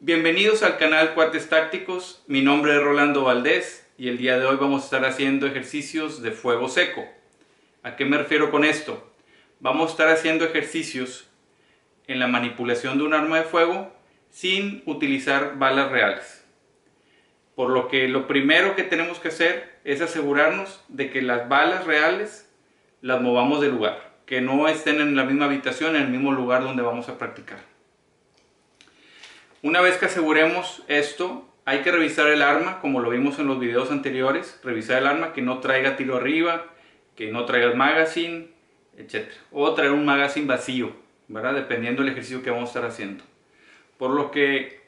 Bienvenidos al canal Cuates Tácticos, mi nombre es Rolando Valdés y el día de hoy vamos a estar haciendo ejercicios de fuego seco. ¿A qué me refiero con esto? Vamos a estar haciendo ejercicios en la manipulación de un arma de fuego sin utilizar balas reales. Por lo que lo primero que tenemos que hacer es asegurarnos de que las balas reales las movamos de lugar, que no estén en la misma habitación, en el mismo lugar donde vamos a practicar. Una vez que aseguremos esto, hay que revisar el arma, como lo vimos en los videos anteriores, revisar el arma que no traiga tiro arriba, que no traiga el magazine, etc. O traer un magazine vacío, ¿verdad? Dependiendo del ejercicio que vamos a estar haciendo. Por lo que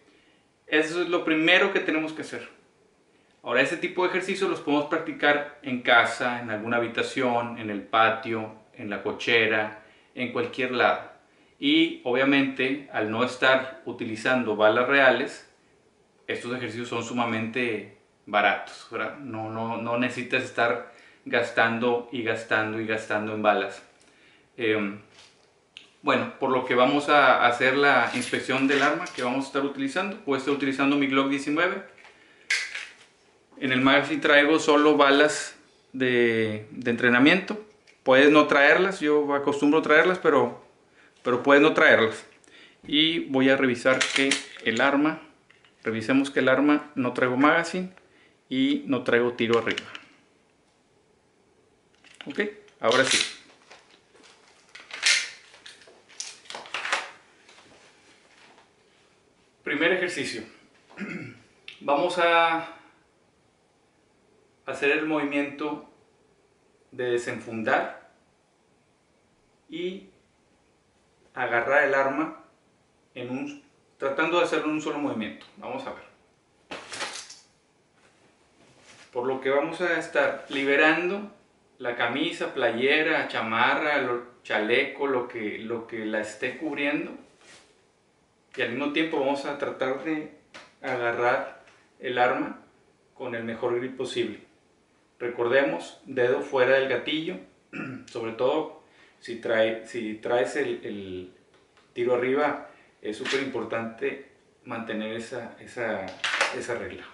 eso es lo primero que tenemos que hacer. Ahora, ese tipo de ejercicios los podemos practicar en casa, en alguna habitación, en el patio, en la cochera, en cualquier lado. Y obviamente, al no estar utilizando balas reales, estos ejercicios son sumamente baratos, ¿verdad? No necesitas estar gastando y gastando y gastando en balas. Bueno, por lo que vamos a hacer la inspección del arma que vamos a estar utilizando. Voy a estar utilizando mi Glock 19. En el magazine traigo solo balas de entrenamiento. Puedes no traerlas, yo acostumbro traerlas, pero puedes no traerlas. Y voy a revisar que el arma, revisemos que el arma no traigo magazine y no traigo tiro arriba. Ok, ahora sí. Primer ejercicio. Vamos a hacer el movimiento de desenfundar y agarrar el arma tratando de hacerlo en un solo movimiento. Vamos a ver. Por lo que vamos a estar liberando la camisa, playera, chamarra, chaleco, lo que la esté cubriendo, y al mismo tiempo vamos a tratar de agarrar el arma con el mejor grip posible. Recordemos, dedo fuera del gatillo, sobre todo si traes el tiro arriba, es súper importante mantener esa regla.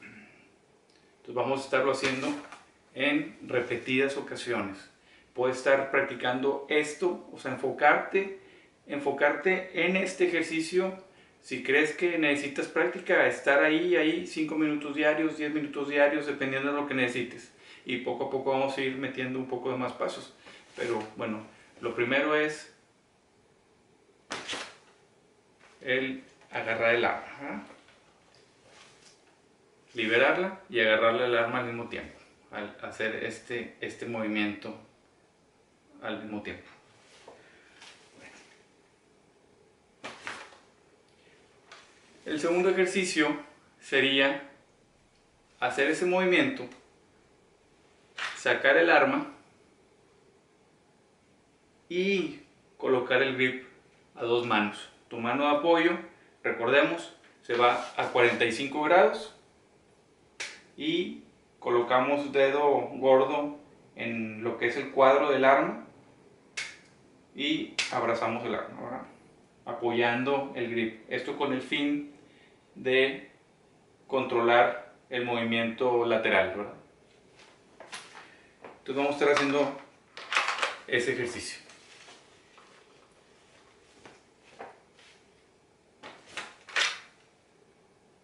Entonces vamos a estarlo haciendo en repetidas ocasiones. Puedes estar practicando esto, o sea, enfocarte en este ejercicio. Si crees que necesitas práctica, estar ahí 5 minutos diarios, 10 minutos diarios, dependiendo de lo que necesites. Y poco a poco vamos a ir metiendo un poco de más pasos. Pero bueno, lo primero es el agarrar el arma, ¿ah? Liberarla y agarrarle el arma al mismo tiempo, al hacer este movimiento al mismo tiempo. Bueno. El segundo ejercicio sería hacer ese movimiento, sacar el arma y colocar el grip a dos manos. Tu mano de apoyo, recordemos, se va a 45 grados y colocamos dedo gordo en lo que es el cuadro del arma y abrazamos el arma, ¿verdad? Apoyando el grip. Esto con el fin de controlar el movimiento lateral, ¿verdad? Entonces vamos a estar haciendo ese ejercicio.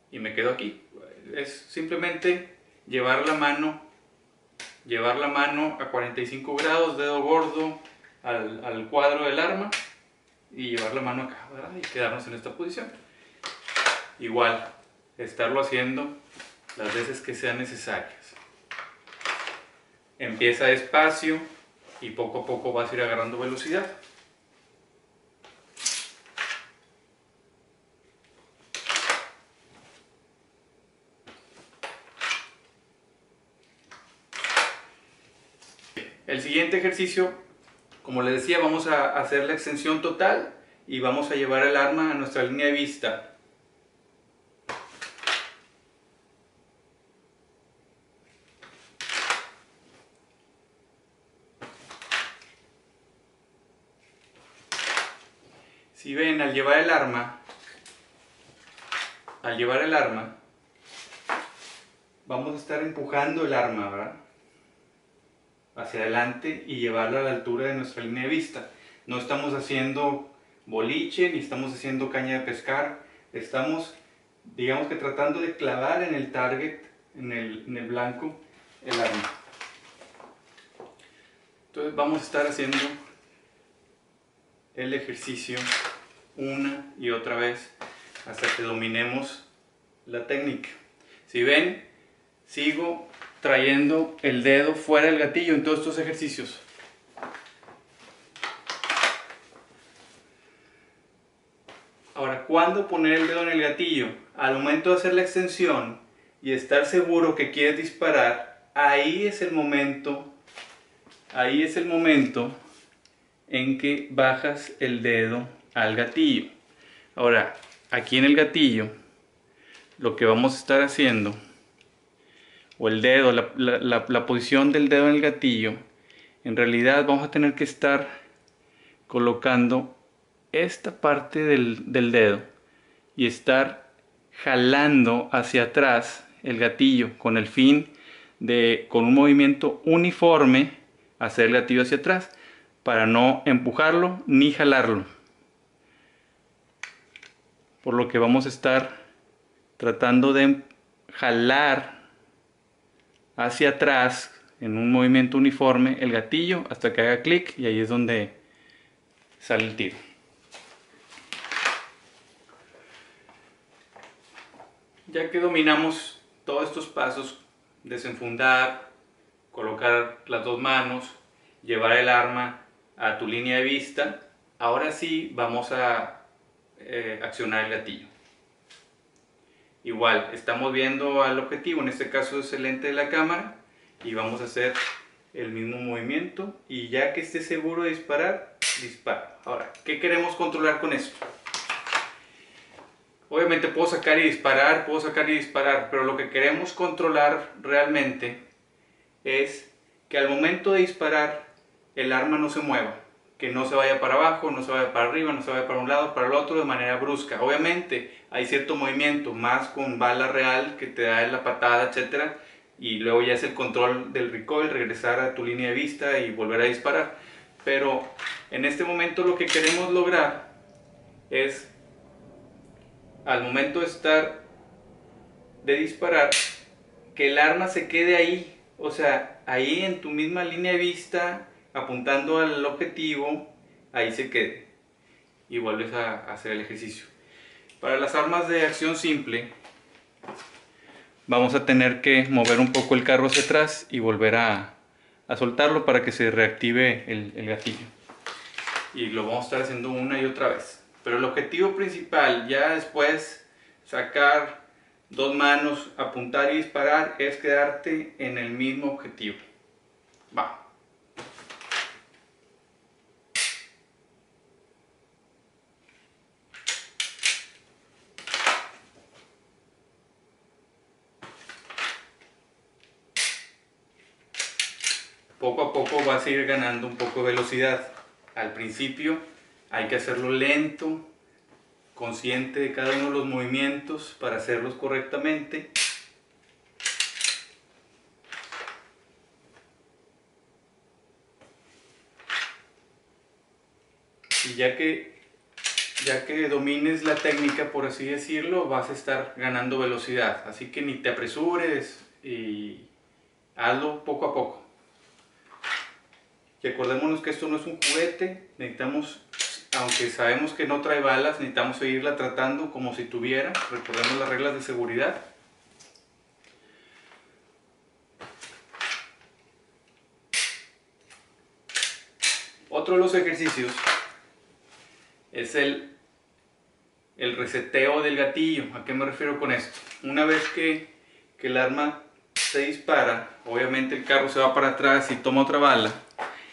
Y me quedo aquí. Es simplemente llevar la mano a 45 grados, dedo gordo al cuadro del arma y llevar la mano acá, ¿verdad? Y quedarnos en esta posición. Igual, estarlo haciendo las veces que sean necesarias. Empieza despacio y poco a poco vas a ir agarrando velocidad. El siguiente ejercicio, como les decía, vamos a hacer la extensión total y vamos a llevar el arma a nuestra línea de vista. Si ven, al llevar el arma, al llevar el arma, vamos a estar empujando el arma, ¿verdad?, hacia adelante y llevarlo a la altura de nuestra línea de vista. No estamos haciendo boliche, ni estamos haciendo caña de pescar. Estamos, digamos que, tratando de clavar en el target, en el blanco, el arma. Entonces vamos a estar haciendo el ejercicio una y otra vez hasta que dominemos la técnica. Si ven, sigo trayendo el dedo fuera del gatillo en todos estos ejercicios. Ahora, ¿cuándo poner el dedo en el gatillo? Al momento de hacer la extensión y estar seguro que quieres disparar, ahí es el momento en que bajas el dedo al gatillo. Ahora, aquí en el gatillo, lo que vamos a estar haciendo, o el dedo, la posición del dedo en el gatillo, en realidad vamos a tener que estar colocando esta parte del dedo y estar jalando hacia atrás el gatillo con el fin de, con un movimiento uniforme, hacer el gatillo hacia atrás para no empujarlo ni jalarlo. Por lo que vamos a estar tratando de jalar hacia atrás en un movimiento uniforme el gatillo hasta que haga clic, y ahí es donde sale el tiro. Ya que dominamos todos estos pasos: desenfundar, colocar las dos manos, llevar el arma a tu línea de vista, ahora sí vamos a accionar el gatillo. Igual, estamos viendo al objetivo, en este caso es el lente de la cámara, y vamos a hacer el mismo movimiento, y ya que esté seguro de disparar, dispara. Ahora, ¿qué queremos controlar con esto? Obviamente puedo sacar y disparar, pero lo que queremos controlar realmente es que al momento de disparar el arma no se mueva, que no se vaya para abajo, no se vaya para arriba, no se vaya para un lado, para el otro, de manera brusca. Obviamente hay cierto movimiento, más con bala real que te da la patada, etcétera, y luego ya es el control del recoil, regresar a tu línea de vista y volver a disparar. Pero en este momento lo que queremos lograr es, al momento de disparar, que el arma se quede ahí, o sea, ahí en tu misma línea de vista, apuntando al objetivo, ahí se quede, y vuelves a hacer el ejercicio. Para las armas de acción simple, vamos a tener que mover un poco el carro hacia atrás y volver a soltarlo para que se reactive el gatillo. Y lo vamos a estar haciendo una y otra vez. Pero el objetivo principal, ya después sacar dos manos, apuntar y disparar, es quedarte en el mismo objetivo. Va. Poco a poco vas a ir ganando un poco de velocidad. Al principio hay que hacerlo lento, consciente de cada uno de los movimientos para hacerlos correctamente. Y ya que domines la técnica, por así decirlo, vas a estar ganando velocidad. Así que ni te apresures y hazlo poco a poco. Recordémonos que esto no es un juguete, necesitamos, aunque sabemos que no trae balas, necesitamos seguirla tratando como si tuviera. Recordemos las reglas de seguridad. Otro de los ejercicios es el reseteo del gatillo. ¿A qué me refiero con esto? Una vez que el arma se dispara, obviamente el carro se va para atrás y toma otra bala.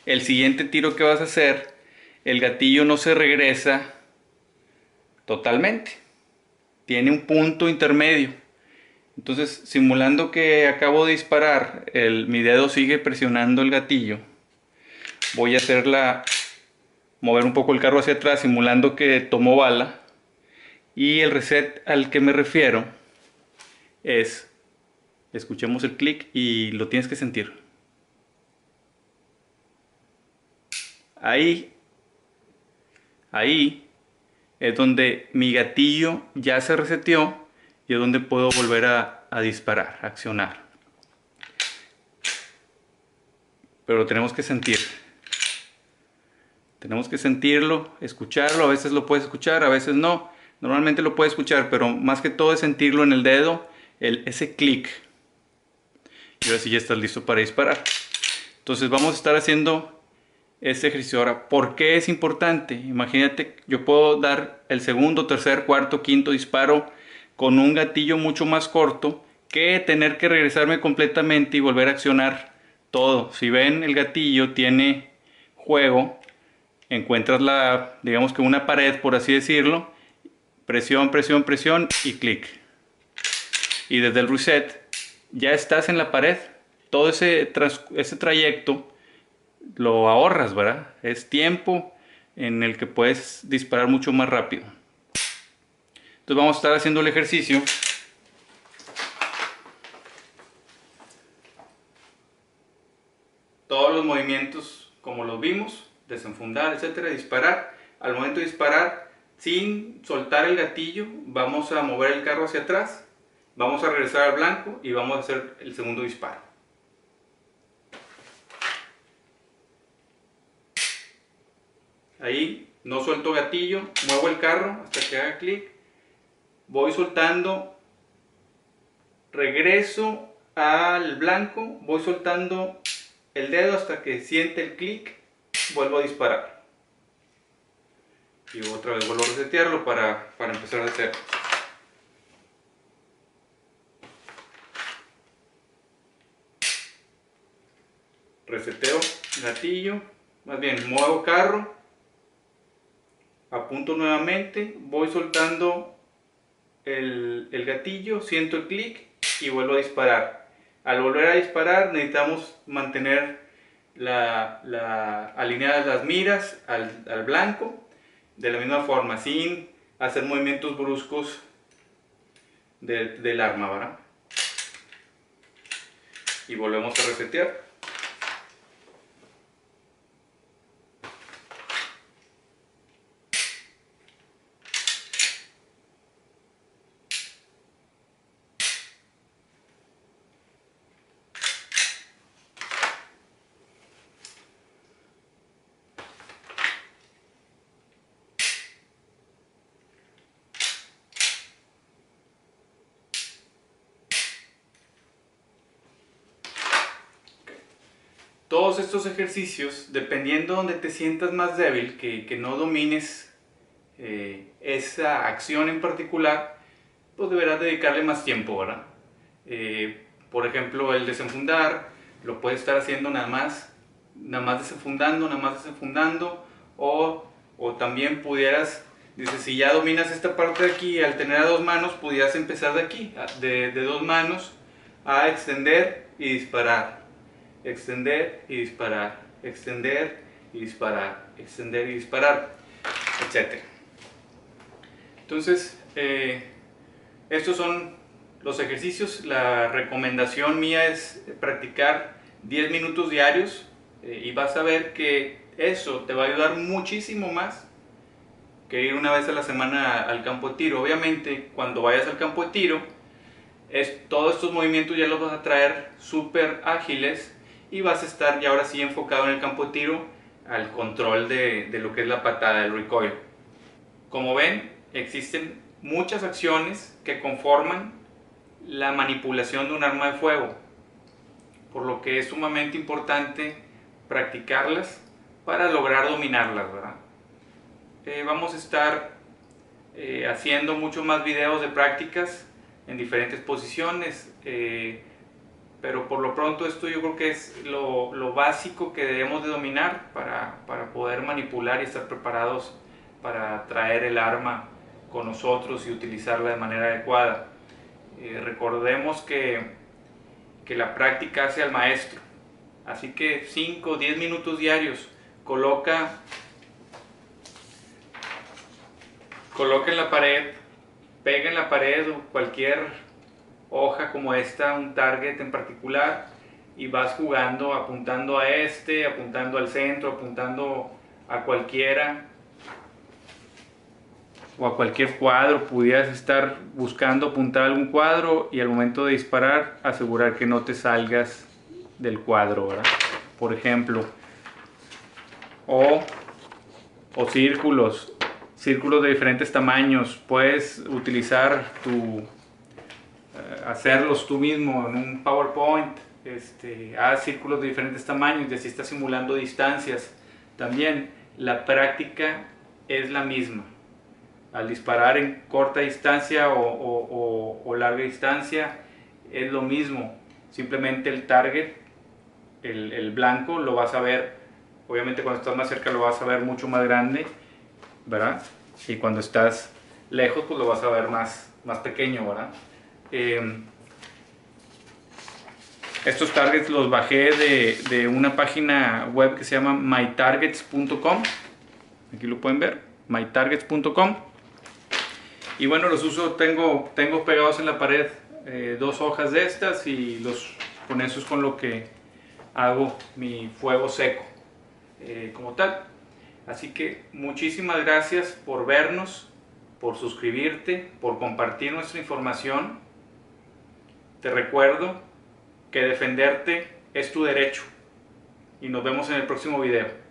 El siguiente tiro que vas a hacer, el gatillo no se regresa totalmente, tiene un punto intermedio. Entonces, simulando que acabo de disparar, mi dedo sigue presionando el gatillo. Voy a mover un poco el carro hacia atrás, simulando que tomó bala, Y el reset al que me refiero es, escuchemos el clic y lo tienes que sentir. Ahí es donde mi gatillo ya se reseteó y es donde puedo volver a disparar, a accionar. Pero lo tenemos que sentir. Tenemos que sentirlo, escucharlo. A veces lo puedes escuchar, a veces no. Normalmente lo puedes escuchar, pero más que todo es sentirlo en el dedo, ese clic. Y ahora sí ya estás listo para disparar. Entonces vamos a estar haciendo este ejercicio. Ahora, ¿por qué es importante? Imagínate, yo puedo dar el segundo, tercer, cuarto, quinto disparo con un gatillo mucho más corto que tener que regresarme completamente y volver a accionar todo. Si ven, el gatillo tiene juego, encuentras la, digamos que una pared, por así decirlo, presión, presión, presión y clic. Y desde el reset ya estás en la pared, todo ese trayecto lo ahorras, ¿verdad? Es tiempo en el que puedes disparar mucho más rápido. Entonces vamos a estar haciendo el ejercicio. Todos los movimientos como los vimos, desenfundar, etcétera, disparar. Al momento de disparar, sin soltar el gatillo, vamos a mover el carro hacia atrás, vamos a regresar al blanco y vamos a hacer el segundo disparo. Ahí no suelto gatillo, muevo el carro hasta que haga clic, voy soltando, regreso al blanco, voy soltando el dedo hasta que siente el clic, vuelvo a disparar. Y otra vez vuelvo a resetearlo para empezar de cero. Reseteo gatillo, más bien muevo carro. Apunto nuevamente, voy soltando el gatillo, siento el clic y vuelvo a disparar. Al volver a disparar necesitamos mantener alineadas las miras al blanco. De la misma forma, sin hacer movimientos bruscos del arma, ¿verdad? Y volvemos a resetear. Todos estos ejercicios, dependiendo donde te sientas más débil, que no domines esa acción en particular, pues deberás dedicarle más tiempo, ¿verdad? Por ejemplo, el desenfundar, lo puedes estar haciendo nada más desenfundando, o también pudieras, dices, si ya dominas esta parte de aquí, al tener a dos manos, pudieras empezar de aquí, de dos manos, a extender y disparar. Extender y disparar, extender y disparar, extender y disparar, etc. Entonces, estos son los ejercicios. La recomendación mía es practicar 10 minutos diarios y vas a ver que eso te va a ayudar muchísimo más que ir una vez a la semana al campo de tiro. Obviamente, cuando vayas al campo de tiro, todos estos movimientos ya los vas a traer súper ágiles. Y vas a estar ya ahora sí enfocado en el campo de tiro, al control de lo que es la patada, el recoil. Como ven, existen muchas acciones que conforman la manipulación de un arma de fuego, por lo que es sumamente importante practicarlas para lograr dominarlas, ¿verdad? Vamos a estar haciendo muchos más videos de prácticas en diferentes posiciones, pero por lo pronto esto yo creo que es lo básico que debemos de dominar para poder manipular y estar preparados para traer el arma con nosotros y utilizarla de manera adecuada. Recordemos que la práctica hace al maestro, así que 5 o 10 minutos diarios, coloca en la pared pega en la pared o cualquier hoja como esta, un target en particular, y vas jugando apuntando a este, apuntando al centro, apuntando a cualquiera o a cualquier cuadro. Pudieras estar buscando apuntar a algún cuadro y al momento de disparar asegurar que no te salgas del cuadro, ¿verdad? Por ejemplo, o círculos de diferentes tamaños. Puedes utilizar hacerlos tú mismo en un PowerPoint. Haz círculos de diferentes tamaños y así estás simulando distancias. También la práctica es la misma. Al disparar en corta distancia o larga distancia es lo mismo. Simplemente el target, el blanco, lo vas a ver. Obviamente cuando estás más cerca lo vas a ver mucho más grande, ¿verdad? Y cuando estás lejos pues lo vas a ver más pequeño, ¿verdad? Estos targets los bajé de una página web que se llama mytargets.com. Aquí lo pueden ver, mytargets.com. Y bueno, los uso, tengo pegados en la pared dos hojas de estas, y con eso es con lo que hago mi fuego seco como tal. Así que muchísimas gracias por vernos, por suscribirte, por compartir nuestra información. Te recuerdo que defenderte es tu derecho, y nos vemos en el próximo video.